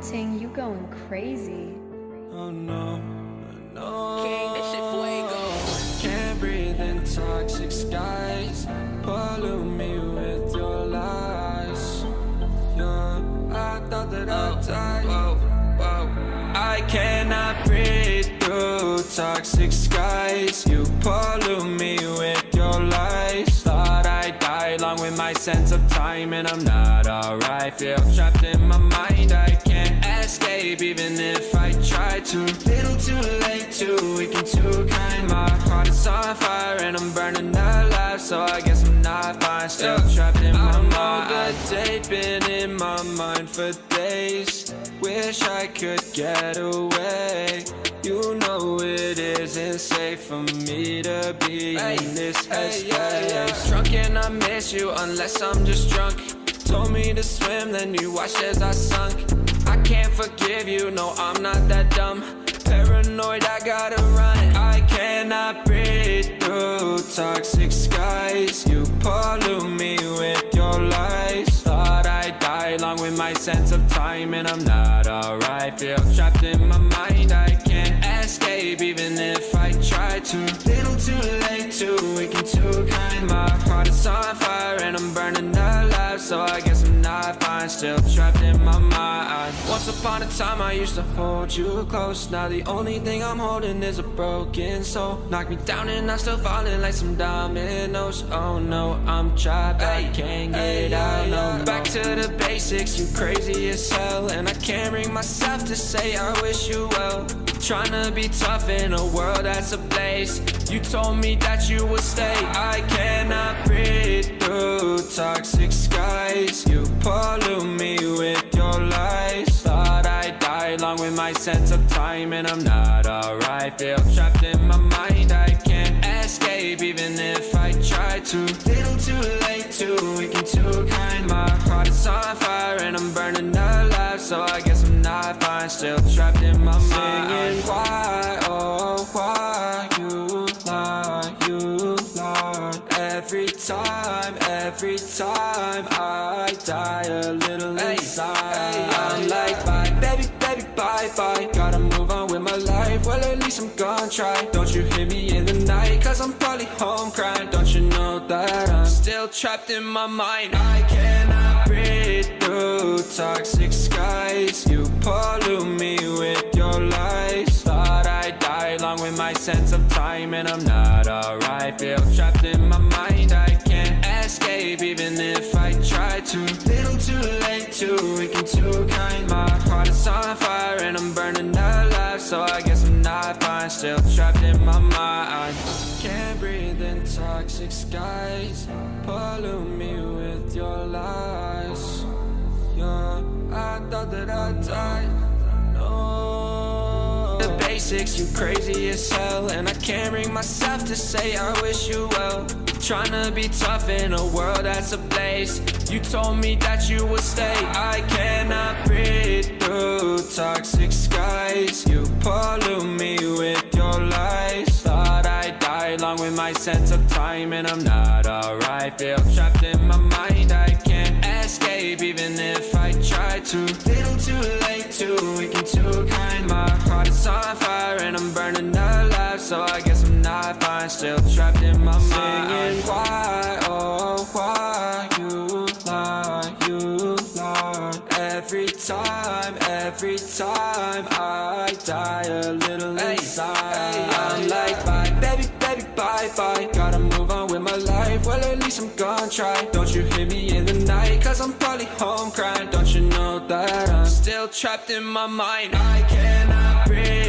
counting, you going crazy. Oh no, no. King, this shit fuego. Can't breathe in toxic skies. Pollute me with your lies. Yeah, I thought that I'd die. Whoa, whoa. I cannot breathe through toxic skies. You pollute me with your lies. Thought I'd die along with my sense of time, and I'm not alright. Feel trapped in my mind, I can't escape even if I try to. Little too late, too weak and too kind. My heart is on fire and I'm burning alive, so I guess I'm not fine. Still trapped in my mind. I'm all day, been in my mind for days. Wish I could get away. You know it isn't safe for me to be in this headspace. Drunk and I miss you unless I'm just drunk. Told me to swim, then you watched as I sunk. I can't forgive you, no, I'm not that dumb. Paranoid, I gotta run. I cannot breathe through toxic skies. You pollute me with your lies. Thought I'd die along with my sense of time, and I'm not alright. Feel trapped in my mind, I can't escape even if I try to. Little too late, too weak and too kind. My heart is on fire and I'm burning alive, so I guess I'm not fine. Still trapped in my mind. Once upon a time I used to hold you close. Now the only thing I'm holding is a broken soul. Knock me down and I'm still falling like some dominoes. Oh no, I'm trapped, I can't get out. No, back to the basics, you crazy as hell. And I can't bring myself to say I wish you well. Trying to be tough in a world that's a place. You told me that you would stay. I cannot breathe through toxic skies. You pollute me with your lies. Thought I'd die along with my sense of time, and I'm not alright. Feel trapped in my mind, I can't escape even if I try to. Little too late, too weak and too kind. My heart is on fire and I'm burning alive, so I guess I'm not fine. Still trapped in my mind. Singing, why, oh why you lie, you lie. Every time I die a little inside. I'm like bye, baby, baby, bye, bye. Gotta move on with my life, well at least I'm gonna try. Don't you hear me in the night, cause I'm probably home crying. Don't you know that I'm still trapped in my mind. I cannot breathe through toxic skies. You pollute me with your lies. Thought I'd die along with my sense of time, and I'm not alright. Feel trapped in my mind, I can't escape even if I try to. Little too late, too weak and too kind. My heart is on fire and I'm burning alive, so I guess I'm not fine. Still trapped in my mind. Can't breathe in toxic skies. Pollute me with your lies. Yeah, I thought that I'd die. No. The basics, you crazy as hell. And I can't bring myself to say I wish you well. Trying to be tough in a world that's a place. You told me that you would stay. I cannot breathe through toxic skies. You pollute me with your lies. Thought I'd die along with my sense of time, and I'm not alright. Feel trapped in my mind, I can't escape even if I try to. Little too late, too weak and too kind. My heart is on fire and I'm burning alive, so I guess I'm not fine. Still trapped in my mind. Singing, why, oh why you lie, you lie. Every time I die a little inside. I'm like bye, baby, baby, bye, bye. Gotta move on with my life, well at least I'm gonna try. Don't you hear me in the night, cause I'm probably home crying. Don't you know that I'm still trapped in my mind. I cannot breathe